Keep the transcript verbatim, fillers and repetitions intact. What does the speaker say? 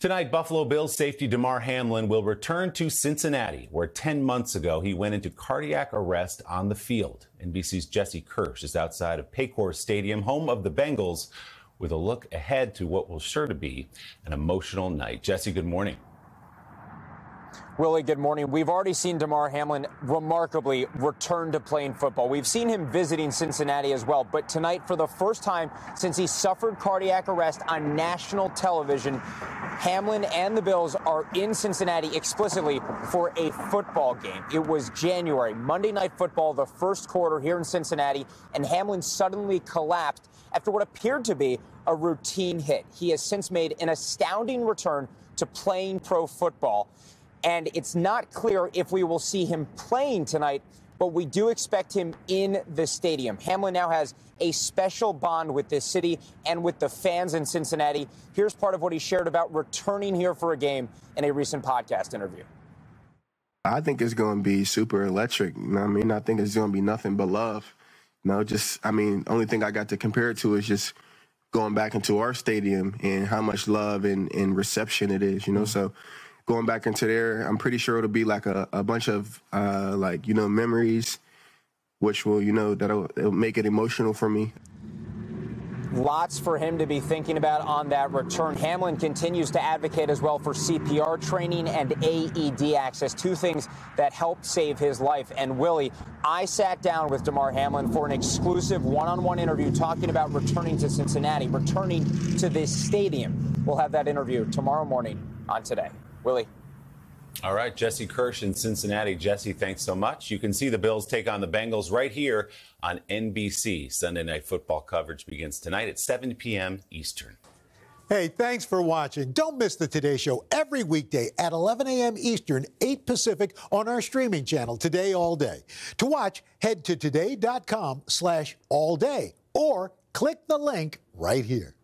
Tonight, Buffalo Bills safety Damar Hamlin will return to Cincinnati, where ten months ago he went into cardiac arrest on the field. N B C's Jesse Kirsch is outside of Paycor Stadium, home of the Bengals, with a look ahead to what will sure to be an emotional night. Jesse, good morning. Willie, good morning. We've already seen Damar Hamlin remarkably return to playing football. We've seen him visiting Cincinnati as well. But tonight, for the first time since he suffered cardiac arrest on national television, Hamlin and the Bills are in Cincinnati explicitly for a football game. It was January, Monday Night Football, the first quarter here in Cincinnati, and Hamlin suddenly collapsed after what appeared to be a routine hit. He has since made an astounding return to playing pro football. And it's not clear if we will see him playing tonight, but we do expect him in the stadium. Hamlin now has a special bond with this city and with the fans in Cincinnati. Here's part of what he shared about returning here for a game in a recent podcast interview. I think it's going to be super electric. You know what I mean? I think it's going to be nothing but love. You know, just, I mean, only thing I got to compare it to is just going back into our stadium and how much love and, and reception it is, you know, so going back into there, I'm pretty sure it'll be like a, a bunch of, uh, like, you know, memories, which will, you know, that'll it'll make it emotional for me. Lots for him to be thinking about on that return. Hamlin continues to advocate as well for C P R training and A E D access, two things that helped save his life. And Willie, I sat down with Damar Hamlin for an exclusive one-on-one interview talking about returning to Cincinnati, returning to this stadium. We'll have that interview tomorrow morning on Today. Willie. All right, Jesse Kirsch in Cincinnati. Jesse, thanks so much. You can see the Bills take on the Bengals right here on N B C. Sunday Night Football coverage begins tonight at seven p m Eastern. Hey, thanks for watching. Don't miss the Today Show every weekday at eleven a m Eastern, eight Pacific on our streaming channel, Today All Day. To watch, head to today dot com slash all day or click the link right here.